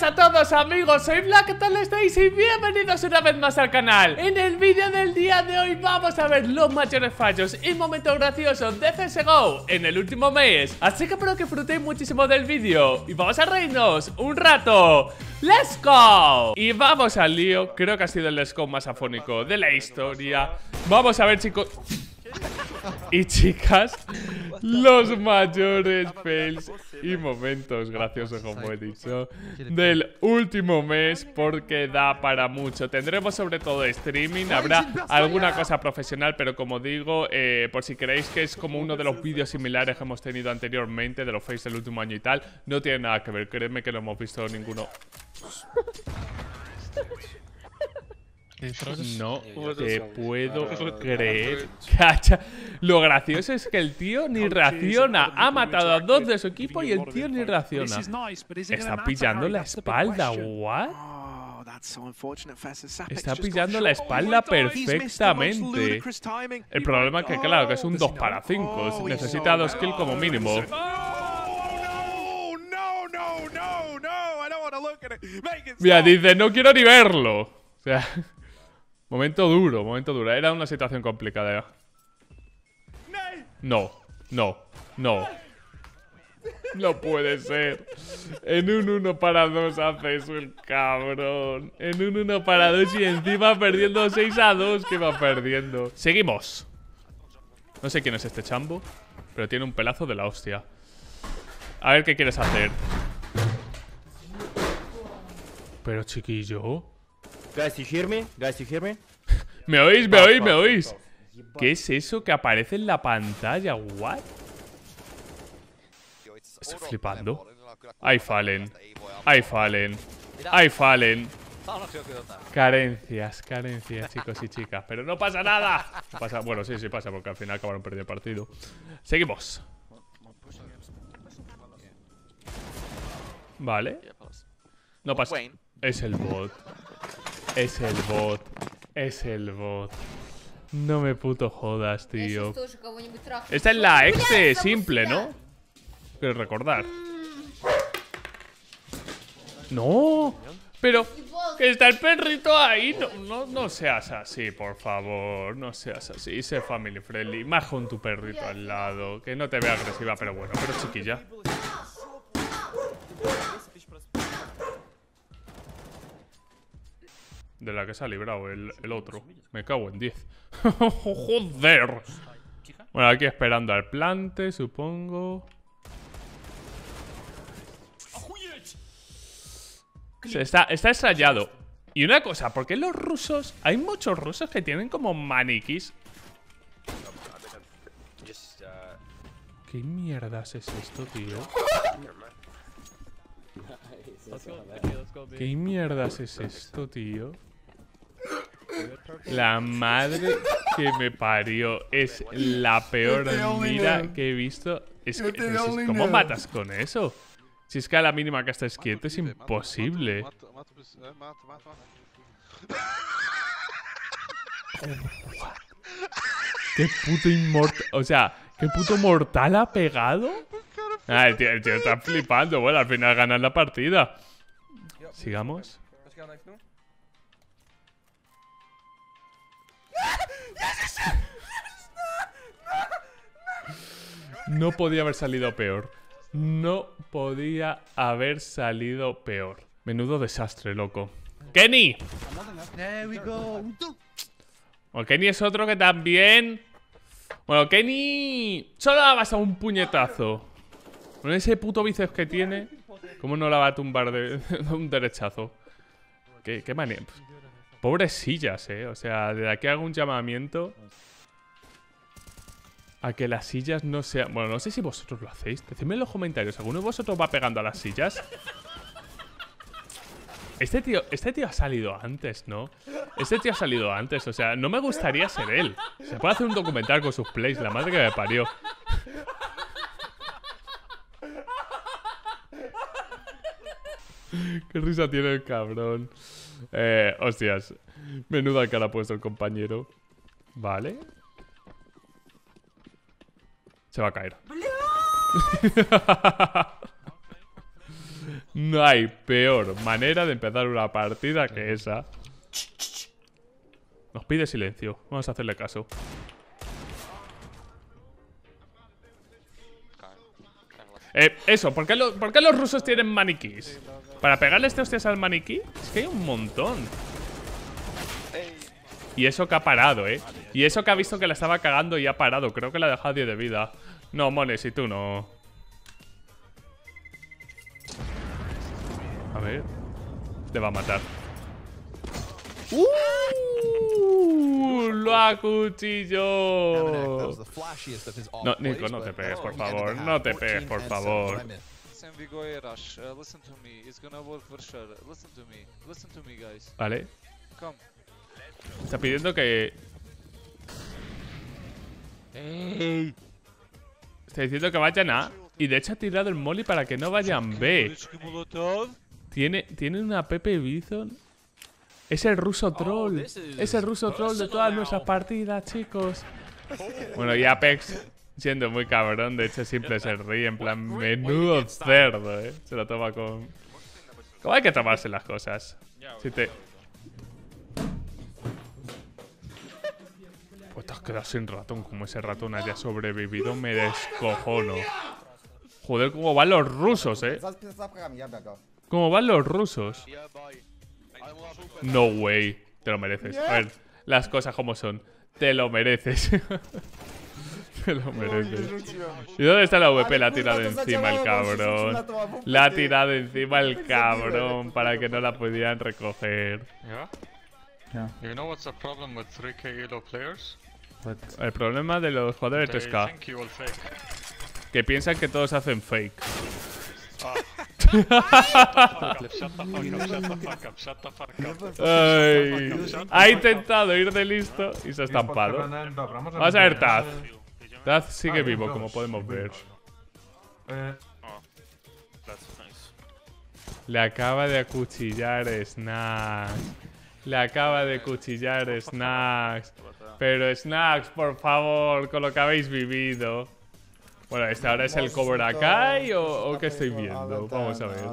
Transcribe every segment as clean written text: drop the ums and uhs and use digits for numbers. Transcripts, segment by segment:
A todos amigos, soy Black, ¿qué tal estáis? Y bienvenidos una vez más al canal. En el vídeo del día de hoy vamos a ver los mayores fallos y momentos graciosos de CSGO en el último mes. Así que espero que disfrutéis muchísimo del vídeo y vamos a reírnos un rato. ¡Let's go! Y vamos al lío, creo que ha sido el let's go más afónico de la historia. Vamos a ver, chicos y chicas, los mayores fails y momentos graciosos, como he dicho, del último mes, porque da para mucho. Tendremos sobre todo streaming, habrá alguna cosa profesional, pero como digo, por si queréis, que es como uno de los vídeos similares que hemos tenido anteriormente, de los fails del último año y tal. No tiene nada que ver, créeme que no hemos visto ninguno. No te puedo creer, cacha. Lo gracioso es que el tío ni reacciona. Ha matado a dos de su equipo y el tío ni reacciona. Está pillando la espalda, what? Está pillando la espalda perfectamente. El problema es que, claro, que es un 2 para 5. Necesita 2 kills como mínimo. Mira, dice, no quiero ni verlo. O sea... Momento duro, momento duro. Era una situación complicada. No, no, no. No puede ser. En un 1 para 2 hace eso el cabrón. En un 1 para 2 y encima perdiendo 6 a 2. Que va perdiendo. Seguimos. No sé quién es este chambo, pero tiene un pelazo de la hostia. A ver qué quieres hacer. Pero chiquillo... Guys, you hear me? Guys, you hear me? ¿Me oís? ¿Me oís? ¿Me oís? ¿Qué es eso que aparece en la pantalla? ¿What? Estoy flipando. Hay Fallen. Hay Fallen. Hay Fallen. Carencias, carencias, chicos y chicas. Pero no pasa nada. No pasa, bueno, sí, sí pasa, porque al final acabaron perdiendo el partido. Seguimos. Vale. No pasa. Es el bot. Es el bot, es el bot. No me puto jodas, tío. Esta es la exe simple, ¿no? Quiero recordar. No, pero que está el perrito ahí. No seas así, por favor. No seas así, sé family friendly. Más con tu perrito al lado. Que no te vea agresiva, pero bueno, pero chiquilla. De la que se ha librado el otro. Me cago en 10. ¡Joder! Bueno, aquí esperando al plante, supongo. Se está extrañado. Y una cosa, porque los rusos... Hay muchos rusos que tienen como maniquís. ¿Qué mierdas es esto, tío? ¿Qué mierdas es esto, tío? La madre que me parió. Es la peor mira que he visto. Es que, ¿cómo matas con eso? Si es que a la mínima que estés quieto es imposible. Qué puto inmortal. O sea, qué puto mortal ha pegado. Ah, el tío está flipando. Bueno, al final ganan la partida. Sigamos. No podía haber salido peor. No podía haber salido peor. Menudo desastre, loco. ¡Kenny! O Kenny es otro que también... Bueno, Kenny... Solo la vas a un puñetazo. Con ese puto bíceps que tiene, ¿cómo no la va a tumbar de un derechazo? Qué manía. Pobres sillas, O sea, desde aquí hago un llamamiento a que las sillas no sean... Bueno, no sé si vosotros lo hacéis. Decidme en los comentarios, ¿alguno de vosotros va pegando a las sillas? Este tío ha salido antes, ¿no? Este tío ha salido antes, o sea, no me gustaría ser él. Se puede hacer un documental con sus plays, la madre que me parió. Qué risa tiene el cabrón. Hostias. Menuda cara ha puesto el compañero. Vale. Se va a caer. No hay peor manera de empezar una partida que esa. Nos pide silencio. Vamos a hacerle caso. Eso, ¿por qué los rusos tienen maniquís? ¿Para pegarle este hostias al maniquí? Es que hay un montón. Y eso que ha parado, y eso que ha visto que la estaba cagando y ha parado. Creo que la ha dejado 10 de vida. No, Mones, y tú no. A ver. Te va a matar. ¡Lo acuchilló! No, Nico, no te pegues, por favor. No te pegues, por favor. Vale. Está pidiendo que... Está diciendo que vayan A. Y de hecho ha tirado el molly para que no vayan B. Tiene una Pepe Bison. Es el ruso troll. Es el ruso troll de todas nuestras partidas, chicos. Bueno, y Apex, siendo muy cabrón, de hecho siempre se ríe. En plan, menudo cerdo, Se lo toma con... ¿Cómo hay que tomarse las cosas? Si te... Pues te has quedado sin ratón. Como ese ratón haya sobrevivido, me descojono. Joder, cómo van los rusos, Cómo van los rusos. No way. Te lo mereces. A ver, las cosas como son. Te lo mereces. Te lo mereces. ¿Y dónde está la VP? La ha tirado encima el cabrón. La ha tirado encima el cabrón para que no la pudieran recoger. El problema de los jugadores de 3K. Que piensan que todos hacen fake. Ha intentado ir de listo y se ha estampado. Vamos a ver Taz. Taz sigue vivo, como podemos ver. Le acaba de acuchillar Snacks. Le acaba de acuchillar Snacks. Pero Snacks, por favor, con lo que habéis vivido. Bueno, ¿este ahora es el Cobra Kai o qué estoy viendo? Vamos a ver.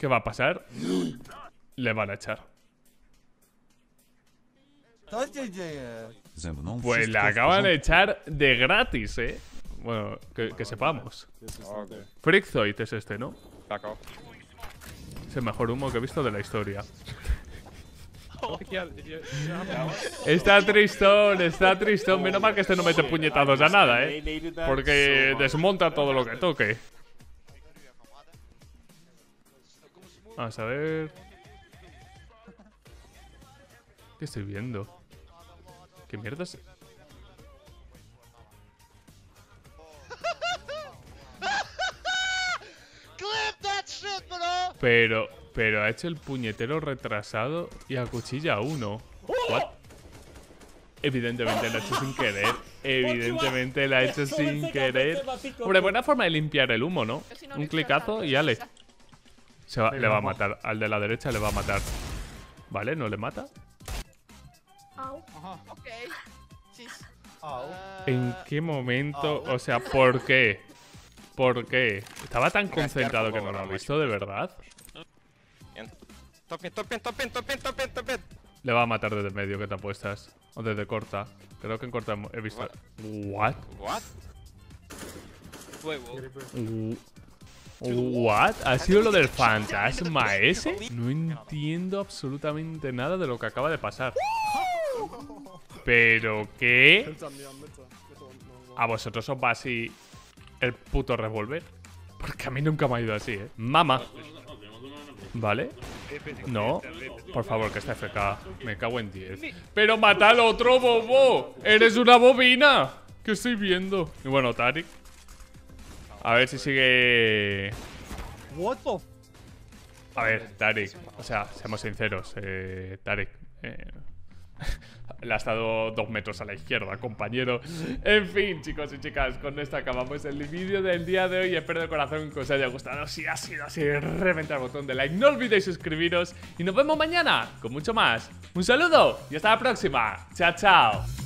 ¿Qué va a pasar? Le van a echar. Pues le acaban de echar de gratis, Bueno, que sepamos. Freakzoid es este, ¿no? Es el mejor humo que he visto de la historia. Está tristón, está tristón. Menos mal que este no mete puñetazos a nada, porque desmonta todo lo que toque. Vamos a ver. ¿Qué estoy viendo? ¿Qué mierda es? Pero ha hecho el puñetero retrasado y acuchilla a uno. ¿What? Evidentemente lo ha hecho sin querer. Evidentemente lo ha hecho sin querer. Hombre, buena forma de limpiar el humo, ¿no? Un clicazo y ale. Le va a matar. Al de la derecha le va a matar. Vale, ¿no le mata? ¿En qué momento? O sea, ¿por qué? ¿Por qué? Estaba tan concentrado que no lo ha visto, de verdad. Le va a matar desde el medio, que te apuestas. O desde corta. Creo que en corta he visto... What? What? ¿Ha sido lo del fantasma ese? No entiendo absolutamente nada de lo que acaba de pasar. ¿Pero qué? ¿A vosotros os va así el puto revólver? Porque a mí nunca me ha ido así, Mama. Vale. No. Por favor, que está FK. Me cago en 10. ¡Pero mata al otro, bobo! ¡Eres una bobina! ¿Qué estoy viendo? Y bueno, Tarik. A ver si sigue... A ver, Tarik, o sea, seamos sinceros, Tarik le ha estado 2 metros a la izquierda, compañero. En fin, chicos y chicas, con esto acabamos el vídeo del día de hoy. Espero de corazón que os haya gustado. Si ha sido así, reventad el botón de like. No olvidéis suscribiros y nos vemos mañana con mucho más. Un saludo y hasta la próxima. Chao, chao.